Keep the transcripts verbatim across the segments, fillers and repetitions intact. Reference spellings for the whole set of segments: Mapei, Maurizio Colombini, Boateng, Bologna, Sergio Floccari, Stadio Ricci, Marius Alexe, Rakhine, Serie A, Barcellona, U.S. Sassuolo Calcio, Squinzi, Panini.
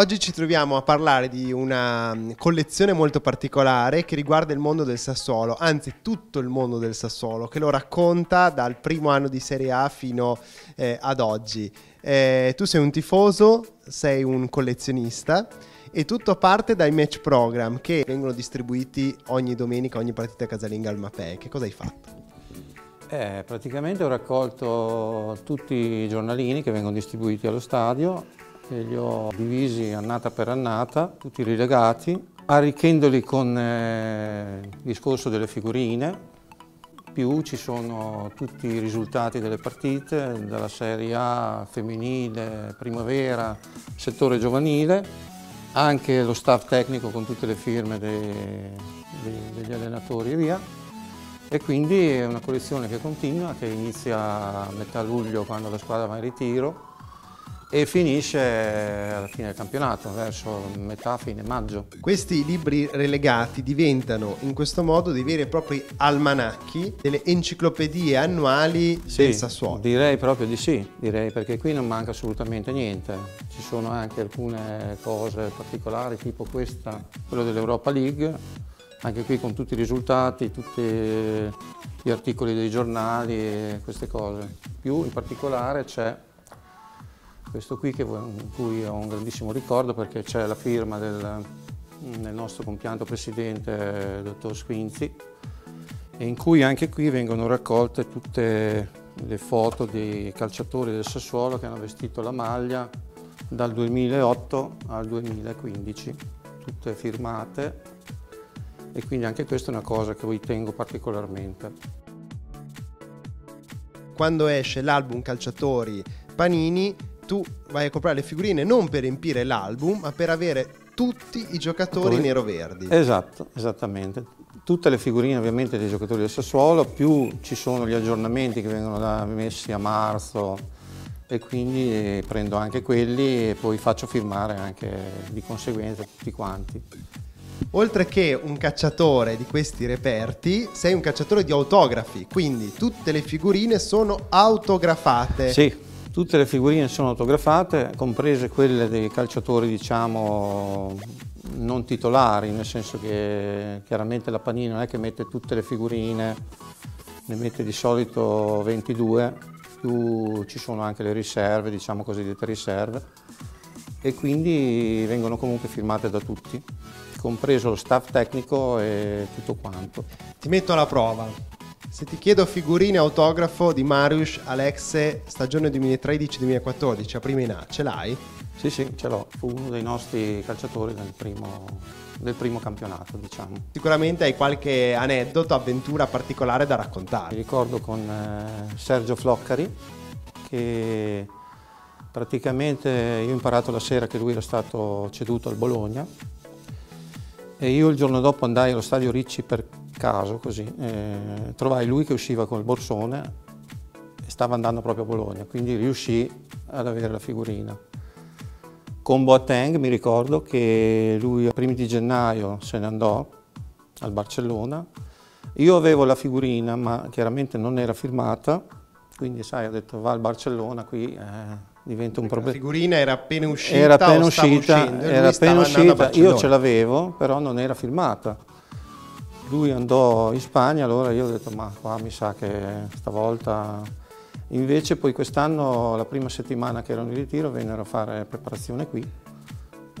Oggi ci troviamo a parlare di una collezione molto particolare che riguarda il mondo del Sassuolo, anzi tutto il mondo del Sassuolo, che lo racconta dal primo anno di Serie A fino eh, ad oggi. Eh, tu sei un tifoso, sei un collezionista e tutto parte dai match program che vengono distribuiti ogni domenica, ogni partita casalinga al Mapei. Che cosa hai fatto? Eh, praticamente ho raccolto tutti i giornalini che vengono distribuiti allo stadio e li ho divisi annata per annata, tutti rilegati, arricchendoli con eh, il discorso delle figurine, più ci sono tutti i risultati delle partite, dalla Serie A, femminile, primavera, settore giovanile, anche lo staff tecnico con tutte le firme dei, dei, degli allenatori e via. E quindi è una collezione che continua, che inizia a metà luglio quando la squadra va in ritiro e finisce alla fine del campionato, verso metà, fine maggio. Questi libri relegati diventano in questo modo dei veri e propri almanacchi, delle enciclopedie annuali sì, del Sassuolo. Direi proprio di sì, direi, perché qui non manca assolutamente niente. Ci sono anche alcune cose particolari, tipo questa, quello dell'Europa League, anche qui con tutti i risultati, tutti gli articoli dei giornali e queste cose. Più in particolare c'è questo qui, che, in cui ho un grandissimo ricordo perché c'è la firma del, del nostro compianto presidente, dottor Squinzi, e in cui anche qui vengono raccolte tutte le foto dei calciatori del Sassuolo che hanno vestito la maglia dal duemilaotto al duemilaquindici, tutte firmate, e quindi anche questa è una cosa che vi tengo particolarmente. Quando esce l'album Calciatori Panini, tu vai a comprare le figurine non per riempire l'album, ma per avere tutti i giocatori Poi, neroverdi. Esatto, esattamente. Tutte le figurine ovviamente dei giocatori del Sassuolo, più ci sono gli aggiornamenti che vengono da, messi a marzo, e quindi prendo anche quelli e poi faccio firmare anche di conseguenza tutti quanti. Oltre che un cacciatore di questi reperti, sei un cacciatore di autografi, quindi tutte le figurine sono autografate. Sì. Tutte le figurine sono autografate, comprese quelle dei calciatori, diciamo, non titolari, nel senso che chiaramente la Panini non è che mette tutte le figurine, ne mette di solito ventidue, più ci sono anche le riserve, diciamo cosiddette riserve, e quindi vengono comunque firmate da tutti, compreso lo staff tecnico e tutto quanto. Ti metto alla prova. Se ti chiedo figurine autografo di Marius Alexe, stagione duemilatredici duemilaquattordici, a prima in A, ce l'hai? Sì, sì, ce l'ho. Fu uno dei nostri calciatori del primo, del primo campionato, diciamo. Sicuramente hai qualche aneddoto, avventura particolare da raccontare. Mi ricordo con eh, Sergio Floccari, che praticamente io ho imparato la sera che lui era stato ceduto al Bologna, e io il giorno dopo andai allo Stadio Ricci per caso, così, eh, trovai lui che usciva con il borsone e stava andando proprio a Bologna, quindi riuscì ad avere la figurina. Con Boateng mi ricordo che lui a primi di gennaio se ne andò al Barcellona, io avevo la figurina ma chiaramente non era firmata, quindi sai, ho detto va al Barcellona, qui eh, diventa un problema. La figurina era appena uscita, era appena uscita, uscendo, era appena uscita. Io ce l'avevo però non era firmata. Lui andò in Spagna, allora io ho detto ma qua mi sa che stavolta... Invece poi quest'anno, la prima settimana che ero in ritiro, vennero a fare preparazione qui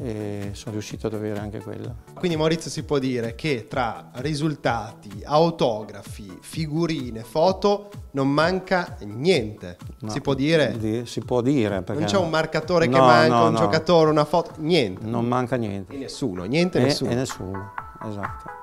e sono riuscito ad avere anche quella. Quindi Maurizio, si può dire che tra risultati, autografi, figurine, foto non manca niente, no, si può dire? Si può dire, perché non c'è un marcatore no, che manca, no, un no. giocatore, una foto, niente. Non manca niente. E nessuno, niente e nessuno. E nessuno, esatto.